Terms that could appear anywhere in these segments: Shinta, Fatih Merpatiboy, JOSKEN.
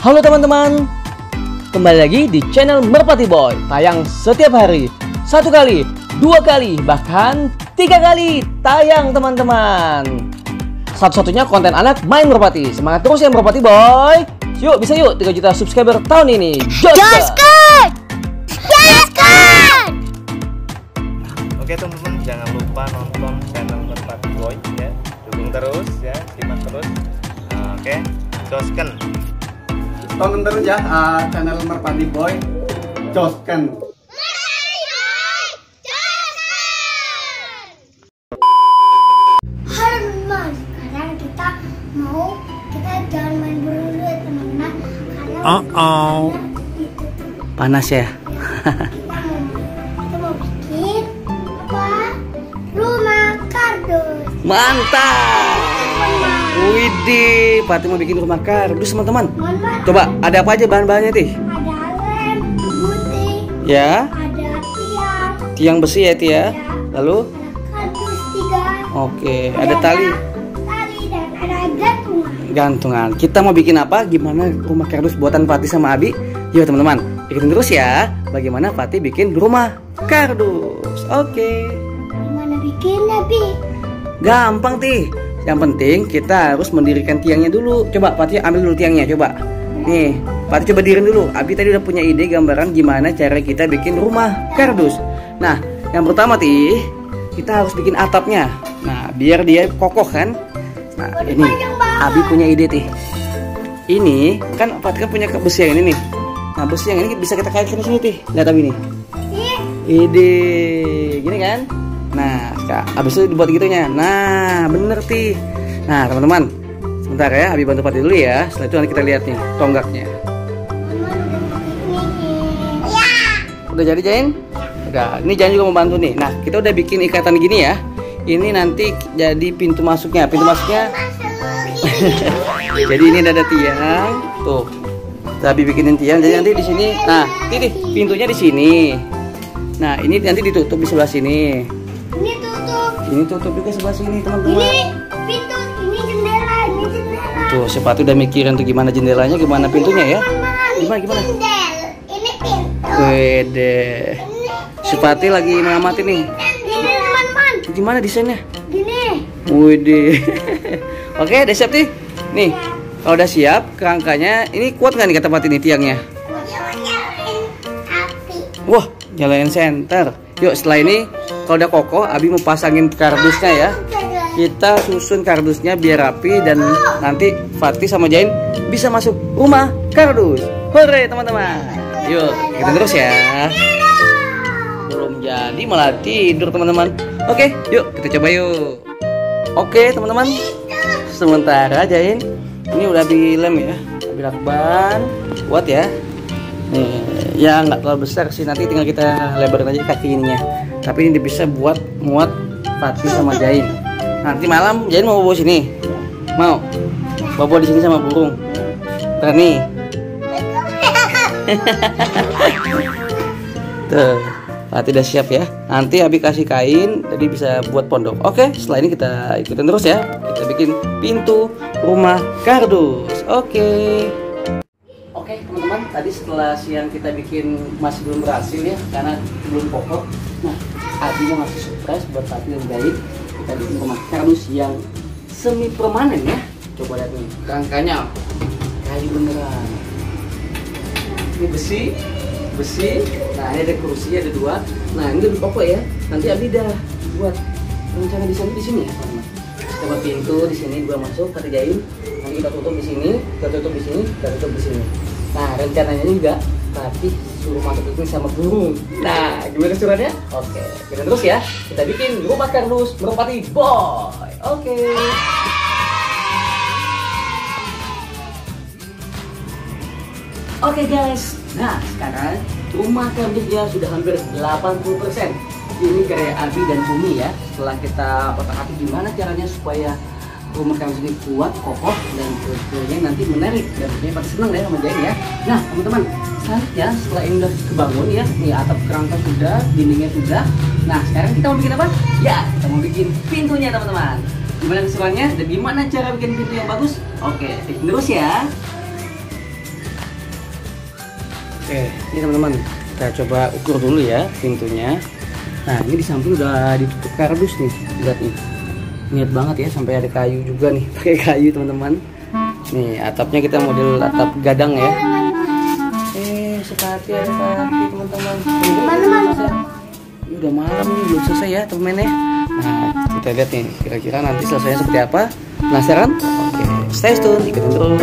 Halo teman-teman, kembali lagi di channel Merpatiboy. Tayang setiap hari, 1 kali, 2 kali, bahkan 3 kali tayang teman-teman. Satu-satunya konten anak main merpati. Semangat terus ya Merpatiboy. Yuk, bisa yuk 3 juta subscriber tahun ini. JOSKEN! JOSKEN! Oke teman-teman, jangan lupa nonton channel Merpatiboy ya. Dukung terus ya, simak terus. Oke, JOSKEN. Tonton terus ya channel Merpatiboy. JOSKEN. Halo teman, sekarang kita jangan main burung dulu ya teman-teman. Panas ya. Kita mau bikin apa? Rumah kardus. Mantap. Widih, Fatih mau bikin rumah kardus teman-teman. Coba, ada apa aja bahan-bahannya, Tih? Ada lem, putih. Ya. Ada tiang. Tiang besi ya, Tih ya. Lalu? Kardus 3. Oke, ada tali. Tali dan ada gantungan. Gantungan. Kita mau bikin apa? Gimana rumah kardus buatan Fatih sama Abi? Yuk teman-teman, ikutin terus ya. Bagaimana Fatih bikin rumah kardus? Oke. Gimana bikinnya, Bi? Gampang, Tih. Yang penting kita harus mendirikan tiangnya dulu. Coba Fatih ambil dulu tiangnya, coba. Nih, Fatih coba diriin dulu. Abi tadi udah punya ide gambaran gimana cara kita bikin rumah kardus. Nah, yang pertama Tih, kita harus bikin atapnya. Nah, biar dia kokoh kan. Nah, ini Abi punya ide Tih. Ini kan Fatih punya besi yang ini nih. Nah, besi yang ini bisa kita kaitkan sini Tih. Lihat Abi nih. Ide gini kan? Nah, habis itu dibuat gitunya. Nah, bener Tih. Nah, teman-teman, sebentar ya, Abi bantu Fatih dulu ya. Setelah itu nanti kita lihat nih tonggaknya. Udah jadi, Jain? Udah. Ini Jain juga membantu nih. Nah, kita udah bikin ikatan gini ya. Ini nanti jadi pintu masuknya. Pintu masuknya. Jadi ini ada tiang. Tuh. Abi bikinin tiang. Jadi nanti di sini. Nah, ini pintunya di sini. Nah, ini nanti ditutup di sebelah sini. Ini tutup juga sebelah sini teman-teman. Ini pintu, ini jendela, ini jendela. Tuh, si Fatih udah mikirin tuh gimana jendelanya, gimana pintunya ya? Gimana? Jendel, ini pintu. Wede. Si Fatih lagi mengamati nih. Ini teman-teman. Gimana desainnya? Gini. Wede. Oke, udah siap nih. Nih, kalau udah siap, kerangkanya ini kuat nggak nih kata Fatih nih tiangnya? Nyalain api. Wah, nyalain senter. Yuk, setelah ini kalau udah kokoh, Abi mau pasangin kardusnya ya. Kita susun kardusnya biar rapi dan nanti Fatih sama Jain bisa masuk rumah kardus. Hore teman-teman. Yuk, kita terus ya. Belum jadi malah tidur teman-teman. Oke, yuk kita coba yuk. Oke teman-teman. Sementara Jain ini udah dilem ya. Abi lakban kuat ya. Nih, ya nggak terlalu besar sih, nanti tinggal kita lebarin aja kaki ininya. Tapi ini bisa buat muat Fatih sama Jain. Nanti malam Jain mau bawa sini. Mau? Bawa di sini sama burung. Ntar nih. Tuh, Fatih udah siap ya. Nanti Abi kasih kain, jadi bisa buat pondok. Oke, setelah ini kita ikutin terus ya. Kita bikin pintu rumah kardus. Oke. Oke teman-teman, tadi setelah siang kita bikin masih belum berhasil ya, karena belum kokoh. Nah, Abi mau ngasih surprise buat Fatih dan Jain. Kita bikin rumah kardus yang semi permanen ya. Coba lihat nih, kerangkanya kayu beneran. Ini besi, besi. Nah, ini ada kursi, ada 2. Nah, ini lebih kokoh ya. Nanti Abi udah buat rencana desain di sini ya, teman-teman. Coba pintu di sini, gua masuk, Fatih Jain. Nanti kita tutup di sini, kita tutup di sini, kita tutup di sini. Nah, rencananya juga Fatih suruh masuk itu sama burung. Nah, gimana suruhannya? Oke, kita terus ya. Kita bikin rumah kardus Merpatiboy. Oke. Oke guys. Nah, sekarang rumah kardusnya sudah hampir 80%. Ini karya Abi dan Bumi ya. Setelah kita otak-atik gimana caranya supaya rumah kardus ini kuat, kokoh, dan tentunya nanti menarik. Dan tentunya Fatih senang deh sama Jain ya. Nah teman-teman, selanjutnya setelah ini udah kebangun ya, nih atap kerangka sudah, dindingnya sudah. Nah sekarang kita mau bikin apa? Ya, kita mau bikin pintunya teman-teman. Gimana keseruannya dan gimana cara bikin pintu yang bagus? Oke, terus ya. Oke, ini teman-teman kita coba ukur dulu ya pintunya. Nah, ini di samping udah ditutup kardus nih, lihat nih, niat banget ya, sampai ada kayu juga nih, pakai kayu teman-teman. Nih atapnya kita model atap gadang ya. Sekati ada kaki teman-teman. Ini udah malam nih, belum selesai ya temen ya. Nah, kita lihat nih, kira-kira nanti selesainya seperti apa? Penasaran? Oke, stay tune, ikutin terus.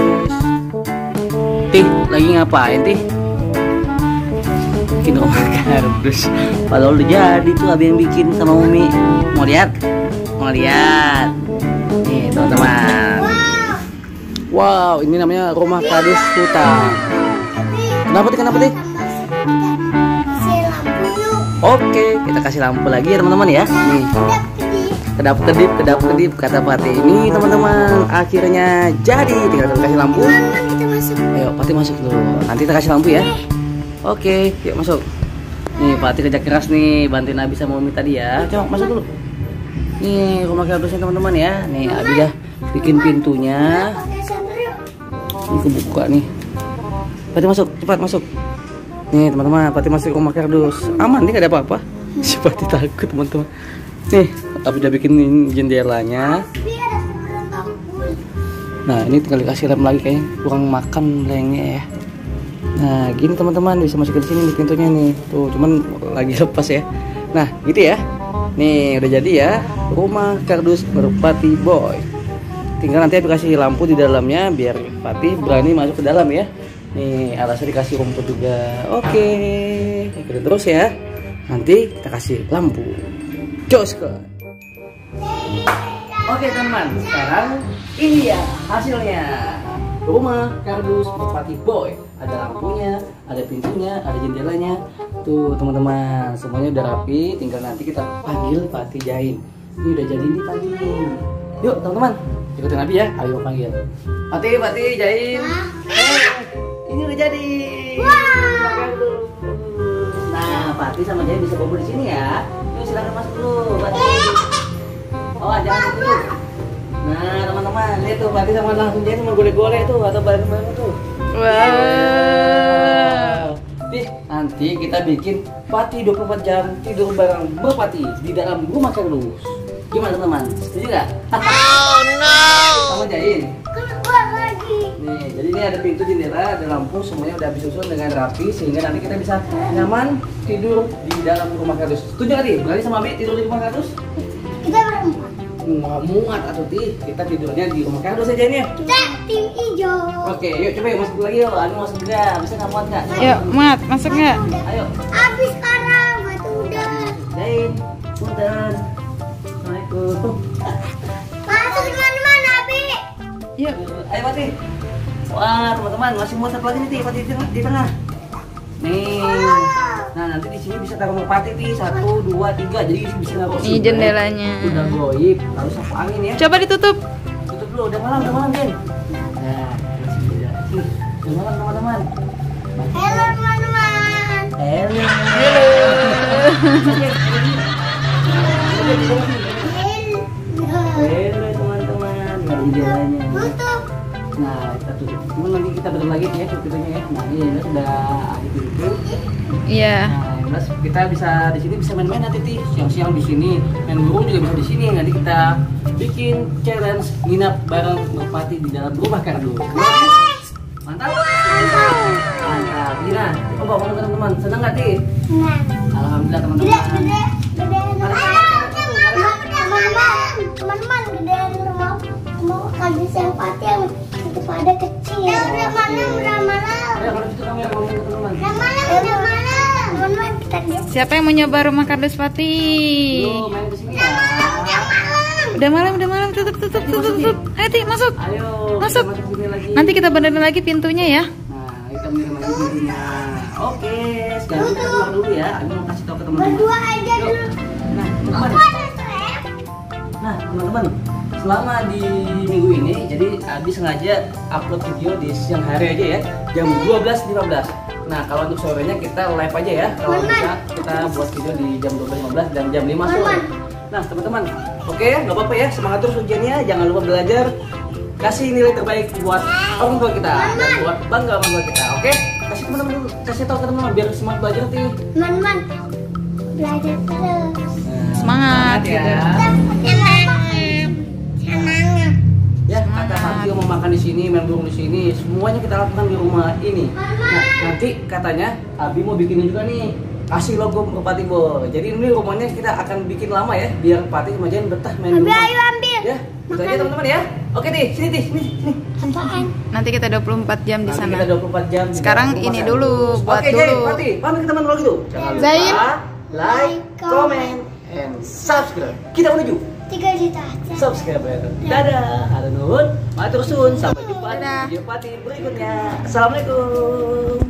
Tih, lagi ngapain Tih? Bikin rumah kardus. Padahal udah jadi tuh abi yang bikin sama Umi. Mau lihat? Mau lihat? Nih teman-teman. Wow, ini namanya rumah kardus hutan. Kenapa Tih? Kenapa Tih? Oke, kita kasih lampu lagi ya teman-teman ya. Nih. Kedap kedip kata Fatih ini teman-teman akhirnya jadi. Tinggal kita kasih lampu. Ayo Fatih masuk dulu. Nanti kita kasih lampu ya. Oke, yuk masuk. Nih Fatih kerja keras nih, bantuin Abi sama Umi tadi ya. Coba masuk dulu. Nih rumah kardusnya teman-teman ya. Nih Abi dah bikin pintunya. Ini kebuka nih. Fatih masuk, cepat masuk. Nih teman-teman, Fatih masuk rumah kardus. Aman nih, gak ada apa-apa. Si Fatih takut teman-teman. Nih, Abi udah bikinin jendelanya. Nah ini tinggal dikasih lem lagi kayaknya. Kurang makan lengnya ya. Nah gini teman-teman, bisa masuk ke sini di pintunya nih tuh, cuman lagi lepas ya. Nah gitu ya, nih udah jadi ya rumah kardus Merpatiboy. Tinggal nanti aku kasih lampu di dalamnya biar Fatih berani masuk ke dalam ya. Nih alasnya dikasih rumput juga. Oke, ikutin terus ya, nanti kita kasih lampu. Josko. Oke teman, sekarang ini ya hasilnya rumah kardus Merpatiboy. Ada lampunya, ada pintunya, ada jendelanya. Tuh teman-teman, semuanya udah rapi. Tinggal nanti kita panggil Fatih Jain. Ini udah jadi nih Fatih. Yuk teman-teman, ikutin Abi ya. Ayo panggil Fatih, Fatih Jain. Ini udah jadi. Nah Fatih sama Jain bisa kumpul di sini ya. Yuk silahkan masuk dulu Fatih. Oh jangan dulu. Nah teman-teman, lihat tuh Fatih sama langsung Jain sama gole-gole tuh. Atau bareng-bareng tuh. Wow. Nanti kita bikin Fatih 24 jam tidur bareng Merpati di dalam rumah kardus. Gimana teman-teman? Setuju nggak? Oh no. Sama Jain. Nih, jadi ini ada pintu, jendela, ada lampu, semuanya udah disusun dengan rapi sehingga nanti kita bisa nyaman tidur di dalam rumah kardus. Setuju nggak Tih? Berani sama Abi tidur di rumah kardus? Kita berempat. Nggak muat atau Tih, kita tidurnya di rumah kardus aja nih. Kita tim hijau. Oke, yuk coba yuk, masuk lagi yuk. Aduh masuk nggak? Bisa nggak muat nggak? Yuk muat, masuk nggak? Ayo. Habis sekarang, batu udah. Jain, udah. Assalamualaikum. Masuk teman-teman Abi. Yuk, ayo Fatih. Wah teman-teman masih muat satu lagi nih Fatih di tengah. Nih. Nah nanti di sini bisa taruh merpati Tih, 1, 2, 3, jadi bisa naruh. Ini jendelanya. Udah goib, harus sapu angin ya. Coba ditutup. Tutup dulu, udah malam Jain. Nah, udah malam teman-teman. Halo teman-teman. Halo. Halo. Halo teman-teman. Nah jendelanya. Tutup. Nah kita tutup. Cuman nanti kita betul lagi ya tutupnya ya. Nah ini udah ditutup. Iya. Nah, kita bisa di sini bisa main-main nanti Tih. Siang-siang di sini main burung juga bisa di sini. Nanti kita bikin challenge nginap bareng Merpati di dalam rumah kardus. Mantap. Mantap. Gila. Oh, bawa teman-teman. Senang enggak Tih? Senang. Alhamdulillah teman-teman. Teman-teman gedean rumah kardus yang Fatih yang itu pada kecil. Ya udah malam, udah malam. Ya kalau gitu kami mau teman-teman. Malam. Siapa yang mau nyoba rumah kardus Fatih? Loh, main kesini ya. Udah malam, tutup. Ayo Tih, masuk. Masuk. Nanti kita benerin lagi pintunya ya. Nah, kita benerin lagi pintunya. Oke, sekarang kita keluar dulu ya. Aku mau kasih tahu ke teman-teman. Berdua aja dulu. Nah, teman-teman, selama di minggu ini, jadi Abi sengaja upload video di siang hari aja ya, jam 12.15. Nah, kalau untuk sorenya kita live aja ya. Kalau bisa kita buat video di jam 12.15 dan jam 5 sore. Nah, teman-teman, oke, nggak apa-apa ya. Semangat terus ujiannya, jangan lupa belajar. Kasih nilai terbaik buat orang tua kita dan buat bangga orang tua kita, oke? Kasih teman-teman dulu, kasih tahu ke teman-teman biar semangat belajar nanti. Teman-teman belajar terus. Semangat ya. Semangat. Ya, kata Fatih mau makan di sini, main burung di sini, semuanya kita lakukan di rumah ini. Nah, nanti katanya Abi mau bikin juga nih, kasih logo Merpatiboy. Jadi ini rumahnya kita akan bikin lama ya, biar Fatih sama Jan betah main di rumah. Ayo ambil. Ya, itu aja teman-teman ya. Oke deh, sini deh, sini. Apaan? Nanti kita 24 jam di sana. Nanti kita 24 jam. Sekarang ini dulu, buat dulu. Oke, Fatih, pamit ke teman-teman dulu. Jangan lupa like, comment, and subscribe. Kita menuju 3 juta subscriber. Dadah, ada nuhun, matur suwun, sampai jumpa di video Fatih berikutnya. Assalamualaikum.